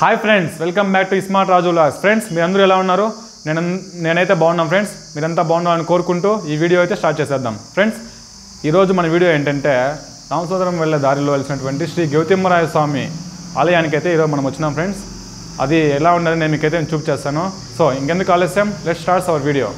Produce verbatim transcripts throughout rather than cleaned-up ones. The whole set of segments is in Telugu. High friends welcome back to smart Raju vlogs. Friends मी अंदरू एला उन्नारू नेनु नेनैते बागुन्नानु। फ्रेंड्स मीरंता बागुन्नारनि कोरुकुंटू ई वीडियो अयिते स्टार्ट चेसेद्दाम। फ्रेंड्स ई रोजु मन वीडियो एंटंटे रामसुद्रम वेल्ले दारिलो वेल्सिनटुवंटि श्री गौतमराय स्वामी आलयानिकि अयिते ई रोजु मनम वच्चाम। फ्रेंड्स अदि एला उन्नारनि नेनु मीकु अयिते चूपिस्तानु। सो इंकेंदुकु आलस्यम, let's start our video.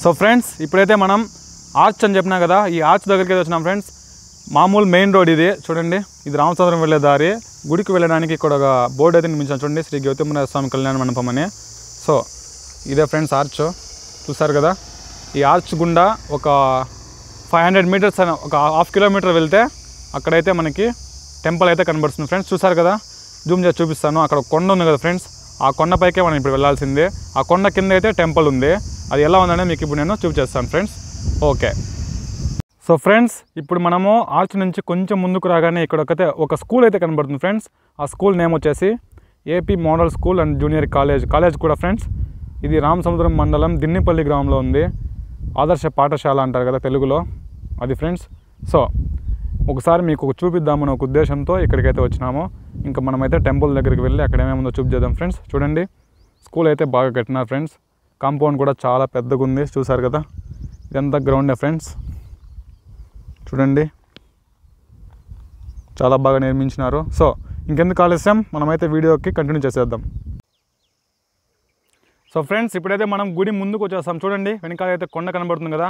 So friends इपड़े मन आर्च कदा आर्च दच्चा। फ्रेंड्स मामूल मेन रोड इधे चूँगी इध रामचंद्रम वेल्ले दारी गुड़ की वेल्लानी बोर्ड अच्छा चूँगी श्री गौतमराय स्वामी कल्याण मंडपम। सो इदे फ्रेंड्स आर्च चूसर कदा आर्च गुंडा और five hundred meters half kilometre वेलते अड़ते मन की टेंपल अयिते कनबडुस्तुंदी। फ्रेंड्स चूसर कदा जूम चेसि चूपिस्तानु। अक्कड कोंड उंदी कदा फ्रेंड्स, आ कोंड पैके मन इप्पुडु वेल्लाल्सिंदे। आ कोंड किंद अयिते टेंपल उंदी, అది ఎలా ఉందనే మీకు ఇప్పుడు నేను చూపిస్తాను ఫ్రెండ్స్। ఓకే సో ఫ్రెండ్స్ ఇప్పుడు మనము ఆర్చ్ నుంచి కొంచెం ముందుకు రాగానే ఇక్కడ ఒకతే ఒక స్కూల్ అయితే కనబడుతుంది ఫ్రెండ్స్। ఆ స్కూల్ నేమ్ వచ్చేసి AP model school and junior college college కూడా ఫ్రెండ్స్। ఇది రామసముద్రం మండలం దిన్నిపల్లి గ్రామంలో ఉంది। ఆదర్శ పాఠశాల అంటారు కదా తెలుగులో, అది ఫ్రెండ్స్। సో ఒకసారి మీకు చూపిద్దామనే ఒక ఉద్దేశంతో ఇక్కడికైతే వచ్చాము। ఇంకా మనమైతే టెంపుల్ దగ్గరికి వెళ్ళి అక్కడ ఏమేముందో చూపిద్దాం ఫ్రెండ్స్। చూడండి స్కూల్ అయితే బాగా కట్టినారు ఫ్రెండ్స్। కాంపౌండ్ కూడా చాలా పెద్దగా ఉంది చూశారు కదా। ఇదంతా గ్రౌండ్ ఫ్రెండ్స్, చూడండి చాలా బాగా నిర్మించినారు। సో ఇంకెందుకు ఆలస్యం, మనమైతే వీడియోకి కంటిన్యూ చేసేద్దాం। సో ఫ్రెండ్స్ ఇప్పుడైతే మనం గుడి ముందుకు వచ్చేసాం। చూడండి వెనకాల అయితే కొండ కనబడుతుంది కదా,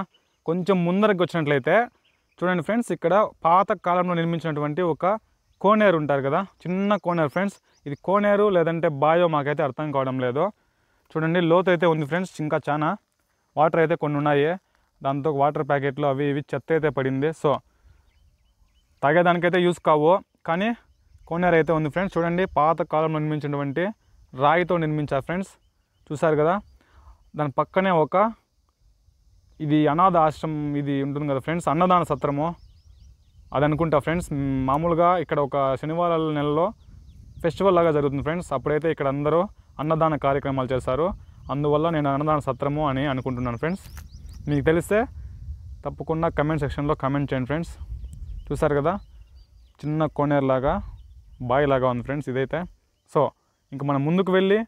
కొంచెం ముందరకు వచ్చినట్లయితే చూడండి ఫ్రెండ్స్ ఇక్కడ పాత కాలంలో నిర్మించినటువంటి ఒక కోనేరు ఉంటారు కదా, చిన్న కోనేరు ఫ్రెండ్స్। ఇది కోనేరు లేదంటే బాయో మాకైతే అర్థం కావడం లేదు। చూడండి లోతు అయితే ఉంది ఫ్రెండ్స్, ఇంకా చాలా వాటర్ అయితే కొన్ని ఉన్నాయి, దాంతో వాటర్ ప్యాకెట్లు అవి ఇవి చెత్త అయితే పడింది। సో తాగేదానికైతే యూస్ కావు, కానీ కోనేరు అయితే ఉంది ఫ్రెండ్స్। చూడండి పాత కాలంలో నిర్మించినటువంటి రాయితో నిర్మించారు ఫ్రెండ్స్, చూసారు కదా। దాని పక్కనే ఒక ఇది అనాథ ఆశ్రమం ఇది ఉంటుంది కదా ఫ్రెండ్స్, అన్నదాన సత్రము అది అనుకుంటా ఫ్రెండ్స్। మామూలుగా ఇక్కడ ఒక శనివారాల నెలలో ఫెస్టివల్ లాగా జరుగుతుంది ఫ్రెండ్స్, అప్పుడైతే ఇక్కడ అందరూ అన్నదాన కార్యక్రమాలు చేస్తారు, అందువల్ల నేను అన్నదాన సత్రము అని అనుకుంటున్నాను ఫ్రెండ్స్। మీకు తెలిస్తే తప్పకుండా కమెంట్ సెక్షన్లో కమెంట్ చేయండి ఫ్రెండ్స్। చూసారు కదా చిన్న కోనేరులాగా బాయిలాగా ఉంది ఫ్రెండ్స్ ఇదైతే। సో ఇంక మనం ముందుకు వెళ్ళి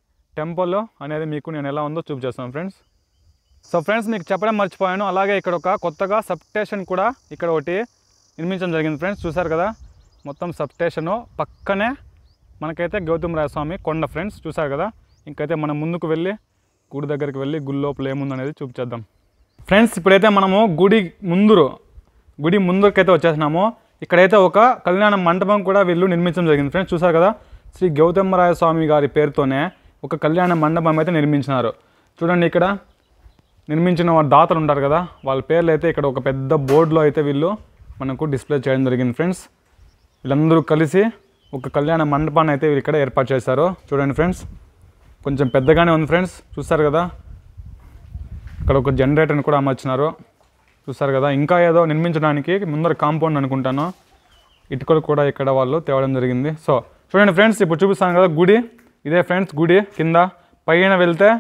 టెంపుల్ అనేది మీకు నేను ఎలా ఉందో చూపిస్తాను ఫ్రెండ్స్। సో ఫ్రెండ్స్ మీకు చెప్పడం మర్చిపోయాను, అలాగే ఇక్కడ ఒక కొత్తగా సబ్ స్టేషన్ కూడా ఇక్కడ ఒకటి నిర్మించడం జరిగింది ఫ్రెండ్స్, చూసారు కదా। మొత్తం సబ్ స్టేషను పక్కనే మనకైతే గౌతమరాయ స్వామి కొండ ఫ్రెండ్స్, చూసారు కదా। ఇంకైతే మనం ముందుకు వెళ్ళి గుడి దగ్గరికి వెళ్ళి గుడి లోపల ఏముందనేది చూపించేద్దాం ఫ్రెండ్స్। ఇప్పుడైతే మనము గుడి ముందురు గుడి ముందుకైతే వచ్చేసినాము। ఇక్కడైతే ఒక కళ్యాణ మండపం కూడా వీళ్ళు నిర్మించడం జరిగింది ఫ్రెండ్స్, చూసారు కదా। శ్రీ గౌతమరాయ స్వామి గారి పేరుతోనే ఒక కళ్యాణ మండపం అయితే నిర్మించినారు। చూడండి ఇక్కడ నిర్మించిన దాతలు ఉంటారు కదా, వాళ్ళ పేర్లు అయితే ఇక్కడ ఒక పెద్ద బోర్డులో అయితే వీళ్ళు మనకు డిస్ప్లే చేయడం జరిగింది ఫ్రెండ్స్। వీళ్ళందరూ కలిసి ఒక కళ్యాణ మండపాన్ని అయితే ఇక్కడ ఏర్పాటు చేశారు। చూడండి ఫ్రెండ్స్ కొంచెం పెద్దగానే ఉంది ఫ్రెండ్స్, చూస్తారు కదా। ఇక్కడ ఒక జనరేటర్ని కూడా అమర్చినారు, చూస్తారు కదా। ఇంకా ఏదో నిర్మించడానికి ముందర కాంపౌండ్ అనుకుంటాను ఇటుకలు కూడా ఇక్కడ వాళ్ళు తేవడం జరిగింది। సో చూడండి ఫ్రెండ్స్ ఇప్పుడు చూపిస్తాను కదా గుడి ఇదే ఫ్రెండ్స్ గుడి। కింద పైన వెళ్తే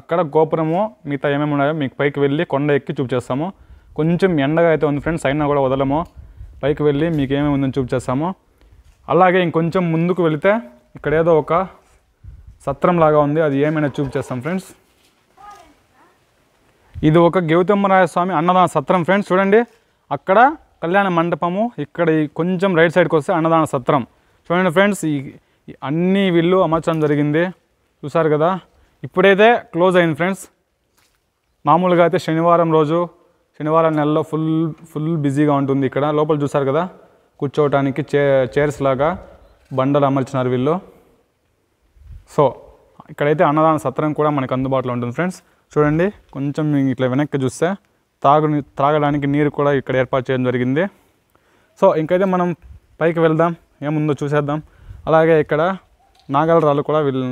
అక్కడ గోపురము మిగతా ఏమేమి ఉన్నాయో మీకు పైకి వెళ్ళి కొండ ఎక్కి చూపిస్తాము। కొంచెం ఎండగా అయితే ఉంది ఫ్రెండ్స్, అయినా కూడా వదలము, పైకి వెళ్ళి మీకు ఏమేమి ఉందని చూపిస్తాము। అలాగే ఇంకొంచెం ముందుకు వెళితే ఇక్కడ ఏదో ఒక సత్రంలాగా ఉంది, అది ఏమైనా చూపించేస్తాం ఫ్రెండ్స్। ఇది ఒక గౌతమరాయ స్వామి అన్నదాన సత్రం ఫ్రెండ్స్ చూడండి అక్కడ కళ్యాణ మండపము ఇక్కడ కొంచెం రైట్ సైడ్ కి వస్తే అన్నదాన సత్రం చూడండి ఫ్రెండ్స్ ఈ అన్ని విల్లు అమర్చడం జరిగింది చూశారు కదా ఇప్పుడైతే క్లోజ్ అయింది ఫ్రెండ్స్ మామూలుగా అయితే శనివారం రోజు శనివారం నెలలో ఫుల్ ఫుల్ బిజీగా ఉంటుంది ఇక్కడ లోపల చూశారు కదా కూర్చోవడానికి చైర్స్ లాగా బండలు అమర్చినారు వీళ్ళు సో ఇక్కడైతే అన్నదాన సత్రం కూడా మనకు అందుబాటులో ఉంటుంది ఫ్రెండ్స్ చూడండి కొంచెం ఇట్లా వెనక్కి చూస్తే తాగు త్రాగడానికి నీరు కూడా ఇక్కడ ఏర్పాటు చేయడం జరిగింది సో ఇంకైతే మనం పైకి వెళ్దాం ఏముందో చూసేద్దాం అలాగే ఇక్కడ నాగలరాలు కూడా వీళ్ళు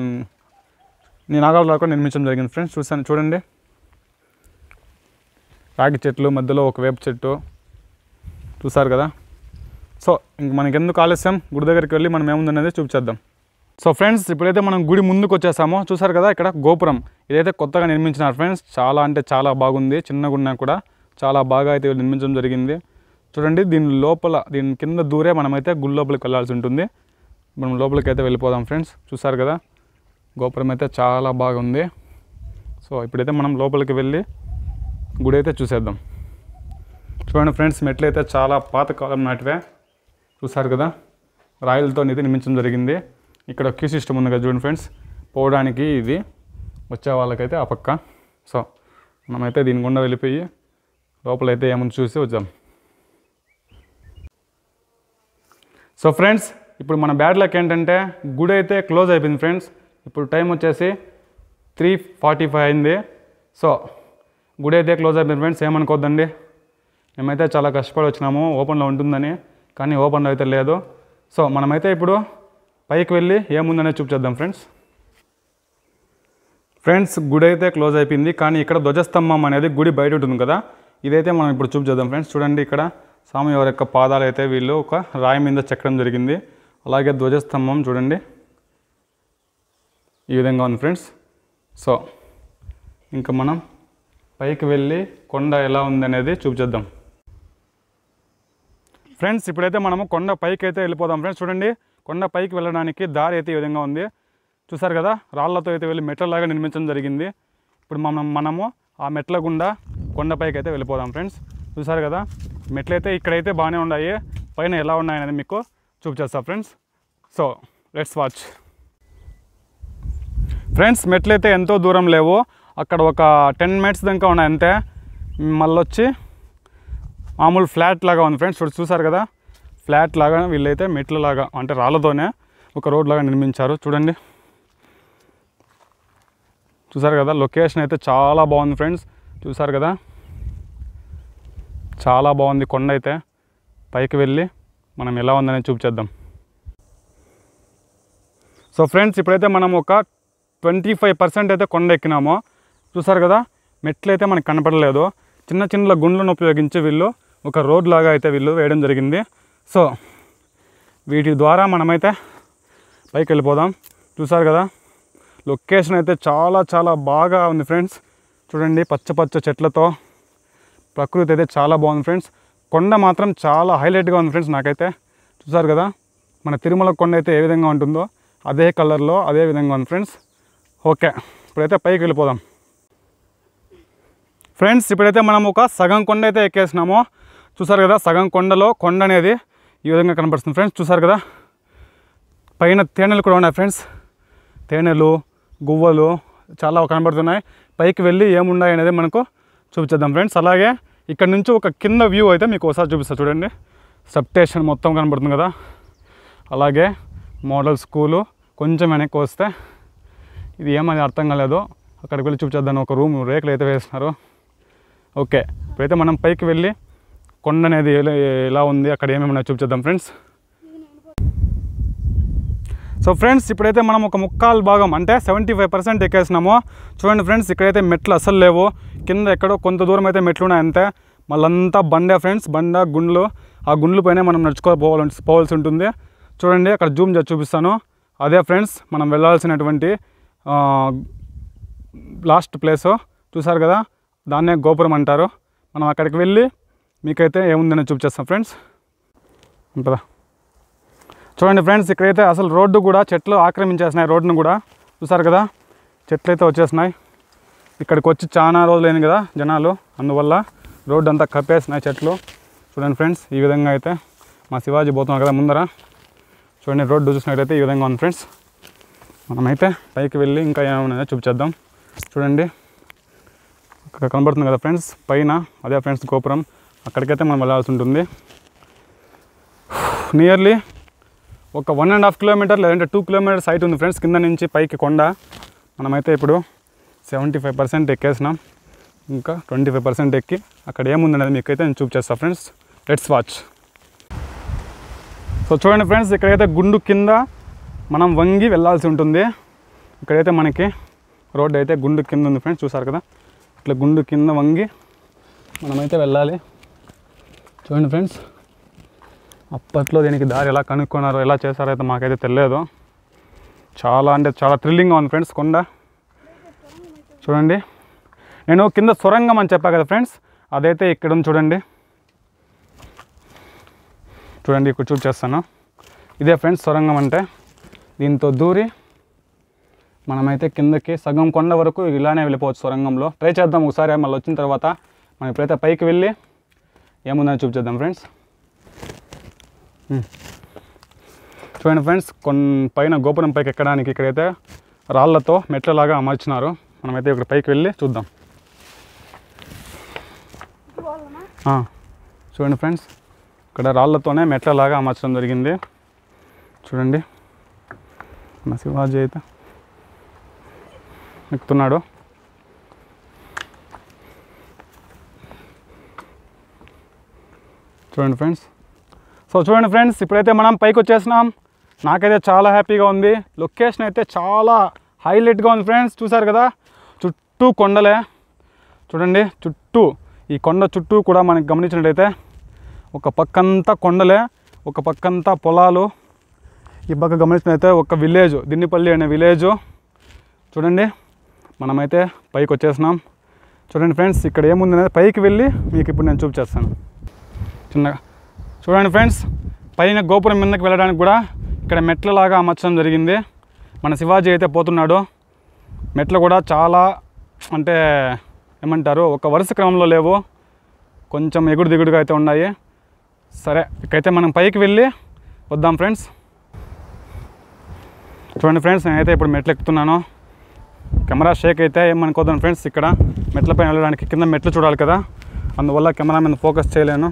నాగలరాలు కూడా నిర్మించడం జరిగింది ఫ్రెండ్స్ చూసాను చూడండి రాగి చెట్లు మధ్యలో ఒక వేప చెట్టు చూసారు కదా సో ఇంక మనకెందుకు ఆలస్యం గుడి దగ్గరికి వెళ్ళి మనం ఏముంది అనేది చూపించేద్దాం సో ఫ్రెండ్స్ ఇప్పుడైతే మనం గుడి ముందుకు వచ్చేసామో చూసారు కదా ఇక్కడ గోపురం ఇదైతే కొత్తగా నిర్మించినారు ఫ్రెండ్స్ చాలా అంటే చాలా బాగుంది చిన్నగా ఉన్నా కూడా చాలా బాగా అయితే నిర్మించడం జరిగింది చూడండి దీని లోపల దీని కింద దూరే మనమైతే గుడి లోపలికి వెళ్ళాల్సి ఉంటుంది మనం లోపలికి అయితే వెళ్ళిపోదాం ఫ్రెండ్స్ చూసారు కదా గోపురం అయితే చాలా బాగుంది సో ఇప్పుడైతే మనం లోపలికి వెళ్ళి గుడి అయితే చూసేద్దాం చూడండి ఫ్రెండ్స్ మెట్లు అయితే చాలా పాతకాలం నాటివే చూసారు కదా రాయలతో అయితే నిర్మించడం జరిగింది ఇక్కడ క్యూ సిస్టమ్ ఉంది కదా చూడండి ఫ్రెండ్స్ పోవడానికి ఇది వచ్చే వాళ్ళకైతే ఆ పక్క సో మనమైతే దీని గుండా వెళ్ళిపోయి లోపలైతే ఏముంది చూసి వచ్చాం సో ఫ్రెండ్స్ ఇప్పుడు మన బ్యాడ్ లక్ ఏంటంటే గుడి అయితే క్లోజ్ అయిపోయింది ఫ్రెండ్స్ ఇప్పుడు టైం వచ్చేసి త్రీ ఫార్టీ ఫైవ్ అయింది సో గుడి అయితే క్లోజ్ అయిపోయింది ఫ్రెండ్స్ ఏమనుకోద్దండి మేమైతే చాలా కష్టపడి వచ్చినాము ఓపెన్లో ఉంటుందని కానీ ఓపెన్లో అయితే లేదు సో మనమైతే ఇప్పుడు పైకి వెళ్ళి ఏముందనే చూపించేద్దాం ఫ్రెండ్స్ ఫ్రెండ్స్ గుడి అయితే క్లోజ్ అయిపోయింది కానీ ఇక్కడ ధ్వజస్తంభం అనేది గుడి బయట ఉంటుంది కదా ఇదైతే మనం ఇప్పుడు చూపించేద్దాం ఫ్రెండ్స్ చూడండి ఇక్కడ స్వామి వారి యొక్క పాదాలు అయితే వీళ్ళు ఒక రాయి మీద చెక్కడం జరిగింది అలాగే ధ్వజస్తంభం చూడండి ఈ విధంగా ఉంది ఫ్రెండ్స్ సో ఇంకా మనం పైకి వెళ్ళి కొండ ఎలా ఉందనేది చూపించేద్దాం ఫ్రెండ్స్ ఇప్పుడైతే మనము కొండ పైకి అయితే వెళ్ళిపోదాం ఫ్రెండ్స్ చూడండి కొండ పైకి వెళ్ళడానికి దారి అయితే ఈ విధంగా ఉంది చూసారు కదా రాళ్లతో అయితే వెళ్ళి మెట్లలాగా నిర్మించడం జరిగింది ఇప్పుడు మనం మనము ఆ మెట్ల గుండా కొండపైకి అయితే వెళ్ళిపోదాం ఫ్రెండ్స్ చూసారు కదా మెట్లయితే ఇక్కడైతే బాగానే ఉన్నాయి పైన ఎలా ఉన్నాయనేది మీకు చూపించేస్తా friends so let's watch friends మెట్లయితే ఎంతో దూరం లేవు అక్కడ ఒక టెన్ మినిట్స్ దాకా ఉన్నాయి అంతే మళ్ళీ వచ్చి మామూలు ఫ్లాట్ లాగా ఉంది ఫ్రెండ్స్ చూసారు కదా ఫ్లాట్ లాగా వీళ్ళైతే మెట్లలాగా అంటే రాళ్ళతోనే ఒక రోడ్ లాగా నిర్మించారు చూడండి చూసారు కదా లొకేషన్ అయితే చాలా బాగుంది ఫ్రెండ్స్ చూసారు కదా చాలా బాగుంది కొండ అయితే పైకి వెళ్ళి మనం ఎలా ఉందనేది చూపించేద్దాం సో ఫ్రెండ్స్ ఇప్పుడైతే మనం ఒక ట్వంటీ ఫైవ్ పర్సెంట్ అయితే కొండ ఎక్కినామో చూసారు కదా మెట్లు అయితే మనకు కనపడలేదు చిన్న చిన్న గుండ్లను ఉపయోగించి వీళ్ళు ఒక రోడ్ లాగా అయితే వీళ్ళు వేయడం జరిగింది సో వీటి ద్వారా మనమైతే పైకి వెళ్ళిపోదాం చూసారు కదా లొకేషన్ అయితే చాలా చాలా బాగా ఉంది ఫ్రెండ్స్ చూడండి పచ్చ పచ్చ చెట్లతో ప్రకృతి అయితే చాలా బాగుంది ఫ్రెండ్స్ కొండ మాత్రం చాలా హైలైట్గా ఉంది ఫ్రెండ్స్ నాకైతే చూసారు కదా మన తిరుమల కొండ అయితే ఏ విధంగా ఉంటుందో అదే కలర్లో అదే విధంగా ఉంది ఫ్రెండ్స్ ఓకే ఇప్పుడైతే పైకి వెళ్ళిపోదాం ఫ్రెండ్స్ ఇప్పుడైతే మనం ఒక సగం కొండ అయితే ఎక్కేసినామో చూసారు కదా సగం కొండలో కొండ అనేది ఈ విధంగా కనపడుతుంది ఫ్రెండ్స్ చూసారు కదా పైన తేనెలు కూడా ఉన్నాయి ఫ్రెండ్స్ తేనెలు గువ్వలు చాలా కనబడుతున్నాయి పైకి వెళ్ళి ఏమున్నాయి అనేది మనకు చూపించేద్దాం ఫ్రెండ్స్ అలాగే ఇక్కడ నుంచి ఒక కింద వ్యూ అయితే మీకు ఒకసారి చూపిస్తా చూడండి సబ్స్టేషన్ మొత్తం కనబడుతుంది కదా అలాగే మోడల్ స్కూలు కొంచెం వెనక్కి వస్తే ఇది ఏమని అర్థం కాలేదు అక్కడికి వెళ్ళి చూపించేద్దాం ఒక రూమ్ రేకులు అయితే వేస్తున్నారు ఓకే ఇప్పుడైతే మనం పైకి వెళ్ళి కొండ అనేది ఎలా ఉంది అక్కడ ఏమేమి చూపించేద్దాం ఫ్రెండ్స్ సో ఫ్రెండ్స్ ఇప్పుడైతే మనం ఒక ముక్కాలు భాగం అంటే సెవెంటీ ఫైవ్ పర్సెంట్ ఎక్కేసినామో చూడండి ఫ్రెండ్స్ ఇక్కడైతే మెట్లు అసలు లేవు కింద ఎక్కడో కొంత దూరం అయితే మెట్లు ఉన్నాయి అంతే మళ్ళంతా బండే ఫ్రెండ్స్ బండ గుండ్లు ఆ గుండ్లు పైన మనం నడుచుకోవాల పోవాల్సి ఉంటుంది చూడండి అక్కడ జూమ్ చేసి చూపిస్తాను అదే ఫ్రెండ్స్ మనం వెళ్ళాల్సినటువంటి లాస్ట్ ప్లేసు చూసారు కదా దాన్నే గోపురం అంటారు మనం అక్కడికి వెళ్ళి మీకైతే ఏముందని చూపించేస్తాం ఫ్రెండ్స్ ఉంటుందా చూడండి ఫ్రెండ్స్ ఇక్కడైతే అసలు రోడ్డు కూడా చెట్లు ఆక్రమించేస్తున్నాయి రోడ్డును కూడా చూసారు కదా చెట్లు అయితే వచ్చేస్తున్నాయి ఇక్కడికి వచ్చి చాలా రోజులైంది కదా జనాలు, అందువల్ల రోడ్ అంతా కప్పేసినాయి చెట్లు. చూడండి ఫ్రెండ్స్, ఈ విధంగా అయితే మా శివాజీ పోతున్నాం కదా ముందర, చూడండి రోడ్డు చూసినట్టయితే ఈ విధంగా ఉంది ఫ్రెండ్స్. మనమైతే పైకి వెళ్ళి ఇంకా ఏమైనా చూపించేద్దాం. చూడండి అక్కడ కనబడుతుంది కదా ఫ్రెండ్స్ పైన, అదే ఫ్రెండ్స్ గోపురం, అక్కడికైతే మనం వెళ్ళాల్సి ఉంటుంది. నియర్లీ ఒక వన్ అండ్ హాఫ్ కిలోమీటర్ లేదంటే టూ కిలోమీటర్స్ హైట్ ఉంది ఫ్రెండ్స్ కింద నుంచి పైకి కొండ. మనమైతే ఇప్పుడు సెవెంటీ ఫైవ్ పర్సెంట్ ఎక్కేసినాం, ఇంకా ట్వంటీ ఫైవ్ పర్సెంట్ ఎక్కి అక్కడ ఏముందనేది మీకైతే నేను చూపించేస్తాను ఫ్రెండ్స్. Let's watch. సో చూడండి ఫ్రెండ్స్, ఇక్కడైతే గుండు కింద మనం వంగి వెళ్ళాల్సి ఉంటుంది. ఇక్కడైతే మనకి రోడ్డు అయితే గుండు కింద ఉంది ఫ్రెండ్స్, చూసారు కదా, ఇట్లా గుండు కింద వంగి మనమైతే వెళ్ళాలి. చూడండి ఫ్రెండ్స్, అప్పట్లో దీనికి దారి ఎలా కనుక్కున్నారో ఎలా చేశారో అయితే మాకైతే తెలియదు. చాలా అంటే చాలా థ్రిల్లింగ్గా ఉంది ఫ్రెండ్స్ కొండ. చూడండి, నేను కింద సొరంగం అని చెప్పా కదా ఫ్రెండ్స్, అదైతే ఇక్కడ ఉంది. చూడండి చూడండి ఇక్కడ చూసి చేస్తాను, ఇదే ఫ్రెండ్స్ సొరంగం అంటే. దీంతో దూరి మనమైతే కిందకి సగం కొండ వరకు ఇలానే వెళ్ళిపోవచ్చు సొరంగంలో. ట్రై చేద్దాం ఒకసారి, మళ్ళీ వచ్చిన తర్వాత మనం ఇప్పుడైతే పైకి వెళ్ళి ఏముందని చూపించేద్దాం ఫ్రెండ్స్. చూడండి ఫ్రెండ్స్, కొన్ని పైన గోపురం పైకి ఎక్కడానికి ఇక్కడైతే రాళ్లతో మెట్లలాగా అమర్చినారు. మనమైతే ఇక్కడ పైకి వెళ్ళి చూద్దాం. చూడండి ఫ్రెండ్స్, ఇక్కడ రాళ్లతోనే మెట్లలాగా అమర్చడం జరిగింది. చూడండి మన శివాజీ అయితే ఎక్కుతున్నాడు. చూడండి ఫ్రెండ్స్, సో చూడండి ఫ్రెండ్స్, ఇప్పుడైతే మనం పైకి వచ్చేసినాం. నాకైతే చాలా హ్యాపీగా ఉంది. లొకేషన్ అయితే చాలా హైలైట్గా ఉంది ఫ్రెండ్స్, చూసారు కదా, చుట్టూ కొండలే. చూడండి చుట్టూ ఈ కొండ చుట్టూ కూడా మనకి గమనించినట్టయితే ఒక పక్కంతా కొండలే, ఒక పక్కంతా పొలాలు. ఈ పక్క గమనించినట్టయితే ఒక విలేజ్, దిన్నిపల్లి అనే విలేజ్. చూడండి మనమైతే పైకి వచ్చేసినాం. చూడండి ఫ్రెండ్స్, ఇక్కడ ఏముంది అనేది పైకి వెళ్ళి మీకు ఇప్పుడు నేను చూపించేస్తాను చిన్నగా. చూడండి ఫ్రెండ్స్, పైన గోపురం మీదకి వెళ్ళడానికి కూడా ఇక్కడ మెట్లలాగా అమర్చడం జరిగింది. మన శివాజీ అయితే పోతున్నాడు. మెట్లు కూడా చాలా అంటే ఏమంటారు, ఒక వరుస క్రమంలో లేవు, కొంచెం ఎగుడు దిగుడుగా అయితే ఉన్నాయి. సరే ఇక్కడైతే మనం పైకి వెళ్ళి వద్దాం ఫ్రెండ్స్. చూడండి ఫ్రెండ్స్, నేనైతే ఇప్పుడు మెట్లు ఎక్కుతున్నాను. కెమెరా షేక్ అయితే ఏమనుకోదాను ఫ్రెండ్స్, ఇక్కడ మెట్లపైన వెళ్ళడానికి కింద మెట్లు చూడాలి కదా, అందువల్ల కెమెరా మీద ఫోకస్ చేయలేను.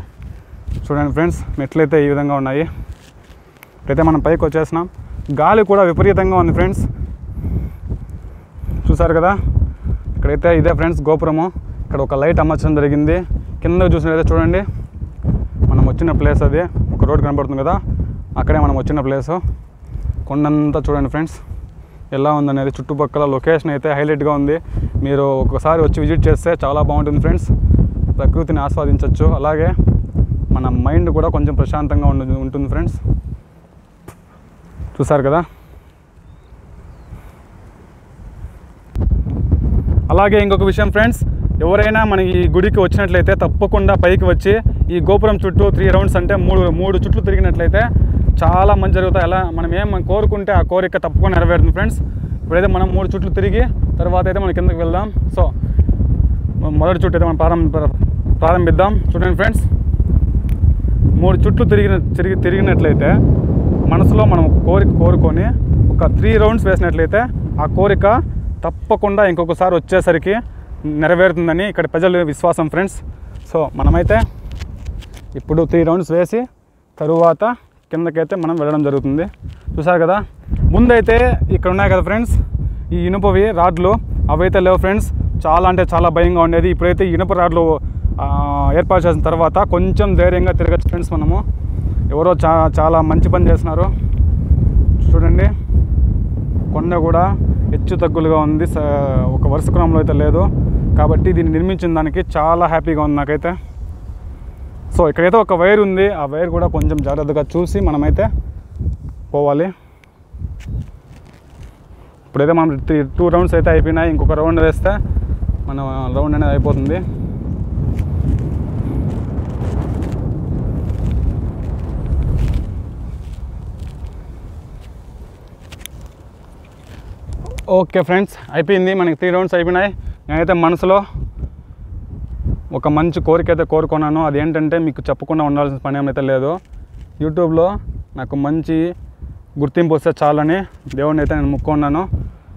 చూడండి ఫ్రెండ్స్, మెట్లు అయితే ఈ విధంగా ఉన్నాయి. ఇప్పుడైతే మనం పైకి వచ్చేసినాం. గాలి కూడా విపరీతంగా ఉంది ఫ్రెండ్స్, చూసారు కదా. ఇక్కడైతే ఇదే ఫ్రెండ్స్ గోపురము, ఇక్కడ ఒక లైట్ అమర్చడం జరిగింది. కింద చూసినట్లయితే చూడండి మనం వచ్చిన ప్లేస్, అది ఒక రోడ్ కనబడుతుంది కదా, అక్కడే మనం వచ్చిన ప్లేసు. కొండంతా చూడండి ఫ్రెండ్స్ ఎలా ఉందనేది, చుట్టుపక్కల లొకేషన్ అయితే హైలైట్గా ఉంది. మీరు ఒకసారి వచ్చి విజిట్ చేస్తే చాలా బాగుంటుంది ఫ్రెండ్స్, ప్రకృతిని ఆస్వాదించవచ్చు. అలాగే మన మైండ్ కూడా కొంచెం ప్రశాంతంగా ఉంటుంది ఫ్రెండ్స్, చూసారు కదా. అలాగే ఇంకొక విషయం ఫ్రెండ్స్, ఎవరైనా మన ఈ గుడికి వచ్చినట్లయితే తప్పకుండా పైకి వచ్చి ఈ గోపురం చుట్టూ త్రీ రౌండ్స్ అంటే మూడు మూడు చుట్లు తిరిగినట్లయితే చాలా మంచి జరుగుతాయి. అలా మనం ఏం మనం కోరుకుంటే ఆ కోరిక తప్పకుండా నెరవేరుతుంది ఫ్రెండ్స్. ఇప్పుడైతే మనం మూడు చుట్లు తిరిగి తర్వాత అయితే మనం కిందకి వెళ్దాం. సో మొదటి చుట్టూ అయితే మనం ప్రారంభ ప్రారంభిద్దాం చూడండి ఫ్రెండ్స్, మూడు చుట్లు తిరిగిన తిరిగి తిరిగినట్లయితే మనసులో మనం కోరిక కోరుకొని ఒక త్రీ రౌండ్స్ వేసినట్లయితే ఆ కోరిక తప్పకుండా ఇంకొకసారి వచ్చేసరికి నెరవేరుతుందని ఇక్కడ ప్రజల విశ్వాసం ఫ్రెండ్స్. సో మనమైతే ఇప్పుడు త్రీ రౌండ్స్ వేసి తరువాత కిందకైతే మనం వెళ్ళడం జరుగుతుంది, చూసారు కదా. ముందైతే ఇక్కడ ఉన్నాయి కదా ఫ్రెండ్స్ ఈ ఇనుపవి రాడ్లు, అవైతే లేవు ఫ్రెండ్స్, చాలా అంటే చాలా భయంగా ఉండేది. ఇప్పుడైతే ఇనుప రాడ్లు ఏర్పాటు చేసిన తర్వాత కొంచెం ధైర్యంగా తిరగచ్చు ఫ్రెండ్స్ మనము. ఎవరో చా చాలా మంచి పని చేస్తున్నారు. చూడండి కొండ కూడా హెచ్చు తగ్గులుగా ఉంది, ఒక వరుస క్రమంలో అయితే లేదు, కాబట్టి దీన్ని నిర్మించిన దానికి చాలా హ్యాపీగా ఉంది నాకైతే. సో ఇక్కడైతే ఒక వైర్ ఉంది, ఆ వైర్ కూడా కొంచెం జాగ్రత్తగా చూసి మనమైతే పోవాలి. ఇప్పుడైతే మనం టూ రౌండ్స్ అయితే అయిపోయినాయి, ఇంకొక రౌండ్ వేస్తే మనం రౌండ్ అనేది అయిపోతుంది. ఓకే ఫ్రెండ్స్, అయిపోయింది మనకి త్రీ రౌండ్స్ అయిపోయినాయి. నేనైతే మనసులో ఒక మంచి కోరిక అయితే కోరుకున్నాను. అదేంటంటే మీకు చెప్పకుండా ఉండాల్సిన పని ఏమైతే లేదు, యూట్యూబ్లో నాకు మంచి గుర్తింపు వస్తే చాలని దేవుడిని అయితే నేను మొక్కుకున్నాను.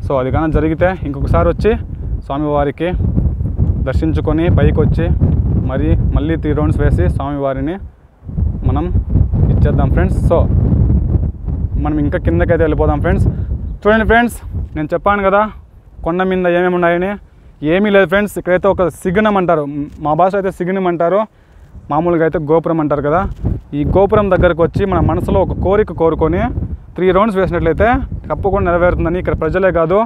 సో అది కానీ జరిగితే ఇంకొకసారి వచ్చి స్వామివారికి దర్శించుకొని పైకి వచ్చి మరి మళ్ళీ త్రీ రౌండ్స్ వేసి స్వామివారిని మనం ఇచ్చేద్దాం ఫ్రెండ్స్. సో మనం ఇంకా కిందకైతే వెళ్ళిపోదాం ఫ్రెండ్స్. చూడండి ఫ్రెండ్స్, నేను చెప్పాను కదా కొండ మీద ఏమేమి ఉన్నాయని. ఏమీ లేదు ఫ్రెండ్స్, ఇక్కడైతే ఒక సిగ్నం అంటారు, మా భాష అయితే సిగ్నం అంటారు, మామూలుగా అయితే గోపురం అంటారు కదా. ఈ గోపురం దగ్గరకు వచ్చి మన మనసులో ఒక కోరిక కోరుకొని త్రీ రౌండ్స్ వేసినట్లయితే తప్పకుండా నెరవేరుతుందని ఇక్కడ ప్రజలే కాదు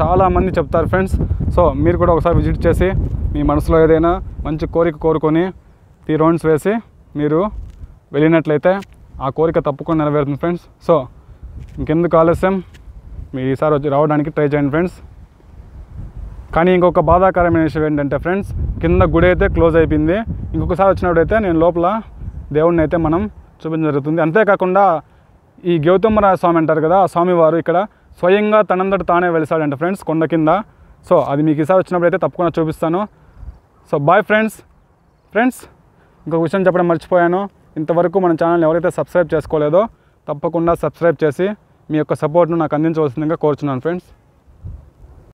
చాలామంది చెప్తారు ఫ్రెండ్స్. సో మీరు కూడా ఒకసారి విజిట్ చేసి మీ మనసులో ఏదైనా మంచి కోరిక కోరుకొని త్రీ రౌండ్స్ వేసి మీరు వెళ్ళినట్లయితే ఆ కోరిక తప్పకుండా నెరవేరుతుంది ఫ్రెండ్స్. సో ఇంకెందుకు ఆలస్యం, మీరు ఈసారి వచ్చి రావడానికి ట్రై చేయండి ఫ్రెండ్స్. కానీ ఇంకొక బాధాకరమైన విషయం ఏంటంటే ఫ్రెండ్స్, కింద గుడి అయితే క్లోజ్ అయిపోయింది. ఇంకొకసారి వచ్చినప్పుడైతే నేను లోపల దేవుడిని అయితే మనం చూపించడం జరుగుతుంది. అంతేకాకుండా ఈ గౌతమరాయ స్వామి అంటారు కదా, ఆ స్వామివారు ఇక్కడ స్వయంగా తనందట తానే వెలిసాడంట ఫ్రెండ్స్ కొండ కింద. సో అది మీకు ఈసారి వచ్చినప్పుడు అయితే తప్పకుండా చూపిస్తాను. So bye friends. ఫ్రెండ్స్ ఇంకొక విషయం చెప్పడం మర్చిపోయాను, ఇంతవరకు మన ఛానల్ని ఎవరైతే సబ్స్క్రైబ్ చేసుకోలేదో తప్పకుండా సబ్స్క్రైబ్ చేసి మీ యొక్క సపోర్ట్ను నాకు అందించవలసిందిగా కోరుచున్నాను ఫ్రెండ్స్.